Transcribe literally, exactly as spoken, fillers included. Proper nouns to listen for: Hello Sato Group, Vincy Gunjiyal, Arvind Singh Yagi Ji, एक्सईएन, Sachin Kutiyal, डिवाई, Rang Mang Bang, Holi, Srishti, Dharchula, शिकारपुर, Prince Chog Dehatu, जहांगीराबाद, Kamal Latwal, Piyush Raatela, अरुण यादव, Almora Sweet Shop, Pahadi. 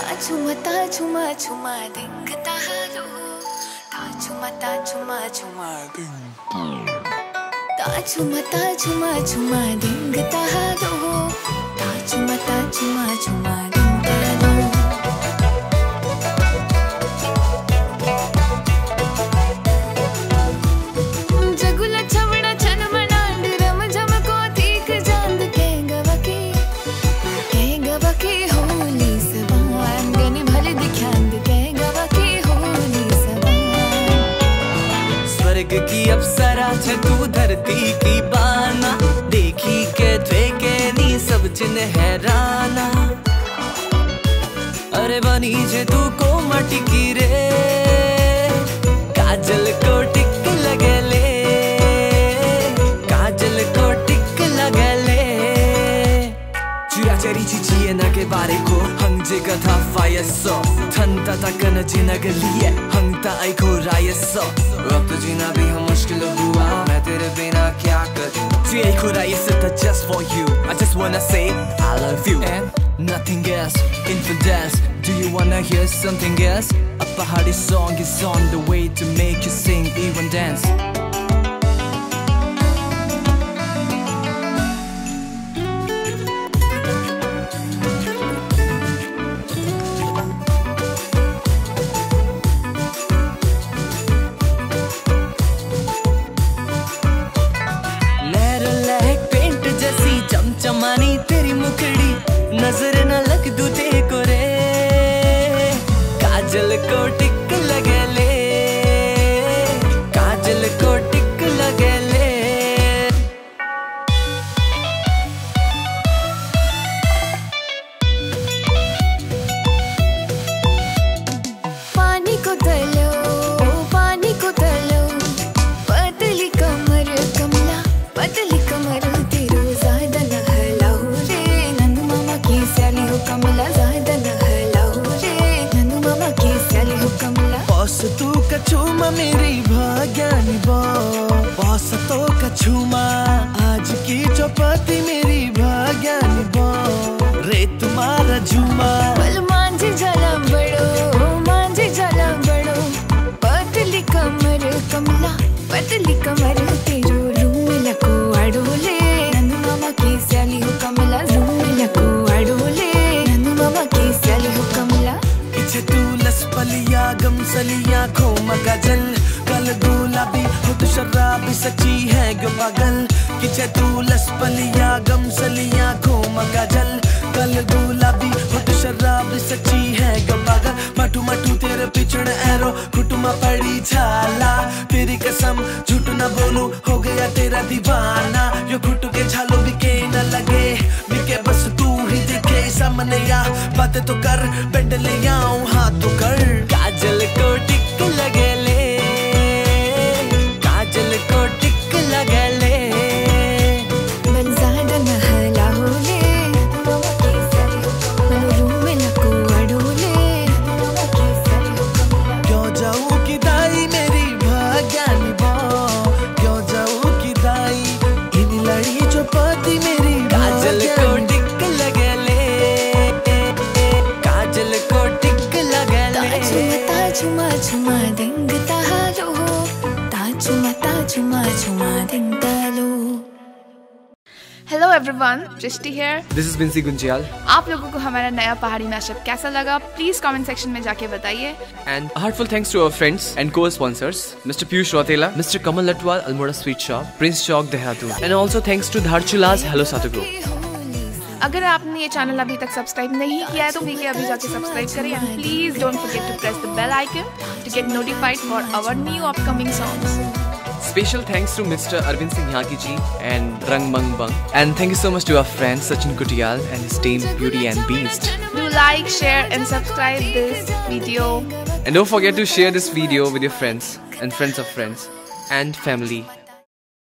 झुमता झुमा झुमा दिंगता हारो ता झुमता झुमा झुमा ता झुमता झुमा झुमा दिंगता हारो ता झुमता झुमा झुमा दिंगता हारो जगुला छवड़ा छन मनांड रम जम को तीख जांद के गवके के गवके होली स्वर्ग की अप्सरा छे तू धरती की बाना देखी के देखे नी सब जिन हैराना अरे बनी जे तू को मटकी रे काजल को टिक लगे ले काजल को टिक लगे ले चुरा चरी चीचिए न के बारे को कथा फायसो ठंडा तकन जिनग लिए हंगता आई को रायसो अब तो जीना भी हम मुश्किल हुआ मैं तेरे बिना क्या करूं जी आई को रायसो था just for you I just wanna say I love you and nothing else infidels do you wanna hear something else a Pahadi song is on the way to make you sing even dance Srishti here. This is Vincy Gunjiyal. आप लोगों को हमारा नया पहाड़ी mashup कैसा लगा please comment section में जाके बताइए. And heartful thanks to our friends and co-sponsors, Mister Piyush Raatela, Mister Kamal Latwal, Almora Sweet Shop, Prince Chog Dehatu, and also thanks to Dharchula Hello Sato Group. अगर आपने ये channel अभी तक subscribe नहीं किया है तो देखिए अभी जाके सब्सक्राइब करें. Please don't forget to press the bell icon to get notified for our new upcoming songs. Special thanks to Mister Arvind Singh Yagi Ji and Rang Mang Bang. And thank you so much to our friend Sachin Kutiyal and his team Beauty and Beast. Do like, share and subscribe this video. And don't forget to share this video with your friends and friends of friends and family.